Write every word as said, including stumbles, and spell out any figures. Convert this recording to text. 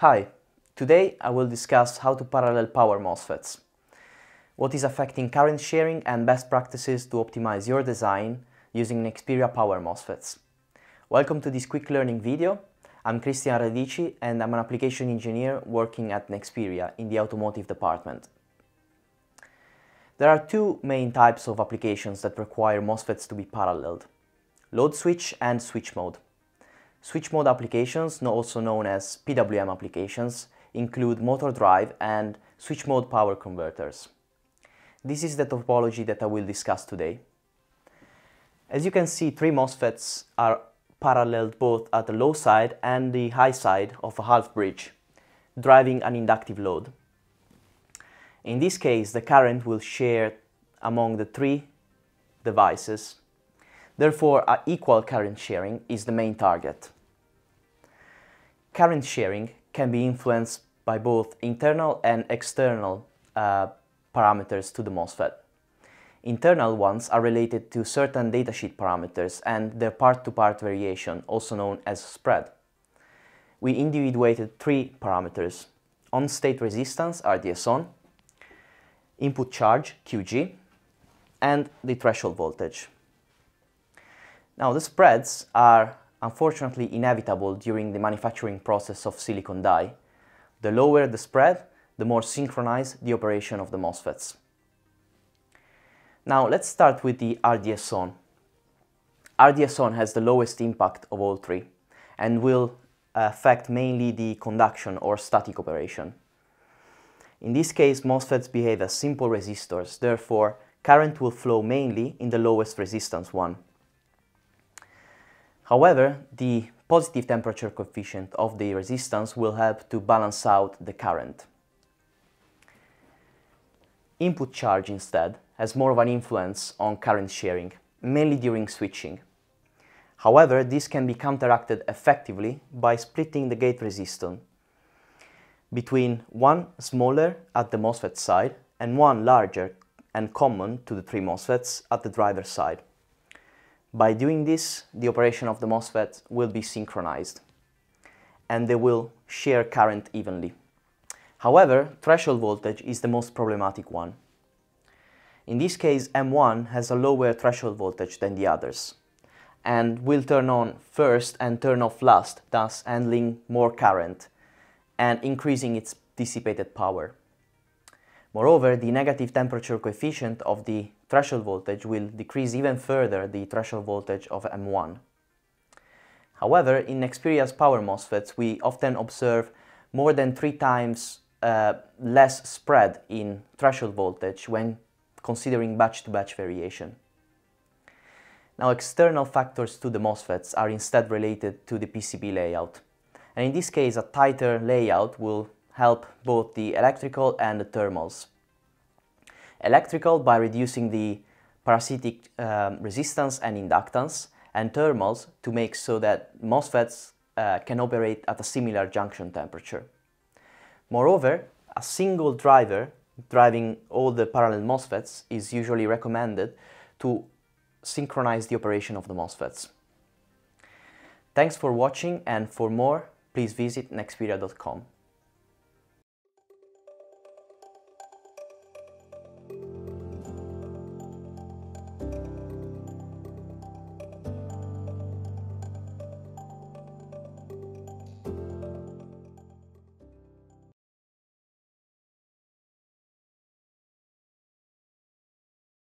Hi, today I will discuss how to parallel power MOSFETs, what is affecting current sharing and best practices to optimize your design using Nexperia power MOSFETs. Welcome to this quick learning video. I'm Christian Radici and I'm an application engineer working at Nexperia in the automotive department. There are two main types of applications that require MOSFETs to be paralleled: load switch and switch mode. Switch mode applications, also known as P W M applications, include motor drive and switch mode power converters. This is the topology that I will discuss today. As you can see, three MOSFETs are paralleled both at the low side and the high side of a half bridge, driving an inductive load. In this case, the current will share among the three devices. Therefore, an equal current sharing is the main target. Current sharing can be influenced by both internal and external uh, parameters to the MOSFET. Internal ones are related to certain datasheet parameters and their part-to-part variation, also known as spread. We individuated three parameters: on-state resistance, R D S(on), input charge, Q G, and the threshold voltage. Now, the spreads are unfortunately inevitable during the manufacturing process of silicon die. The lower the spread, the more synchronized the operation of the MOSFETs. Now, let's start with the R D S(on). R D S(on) has the lowest impact of all three and will affect mainly the conduction or static operation. In this case, MOSFETs behave as simple resistors, therefore, current will flow mainly in the lowest resistance one. However, the positive temperature coefficient of the resistance will help to balance out the current. Input charge, instead, has more of an influence on current sharing, mainly during switching. However, this can be counteracted effectively by splitting the gate resistance between one smaller at the MOSFET side and one larger and common to the three MOSFETs at the driver side. By doing this, the operation of the MOSFET will be synchronized and they will share current evenly. However, threshold voltage is the most problematic one. In this case, M one has a lower threshold voltage than the others and will turn on first and turn off last, thus handling more current and increasing its dissipated power. Moreover, the negative temperature coefficient of the threshold voltage will decrease even further the threshold voltage of M one. However, in Nexperia's power MOSFETs, we often observe more than three times uh, less spread in threshold voltage when considering batch-to-batch variation. Now, external factors to the MOSFETs are instead related to the P C B layout. And in this case, a tighter layout will help both the electrical and the thermals. Electrical by reducing the parasitic um, resistance and inductance, and thermals to make so that MOSFETs uh, can operate at a similar junction temperature. Moreover, a single driver driving all the parallel MOSFETs is usually recommended to synchronize the operation of the MOSFETs. Thanks for watching, and for more, please visit nexperia dot com.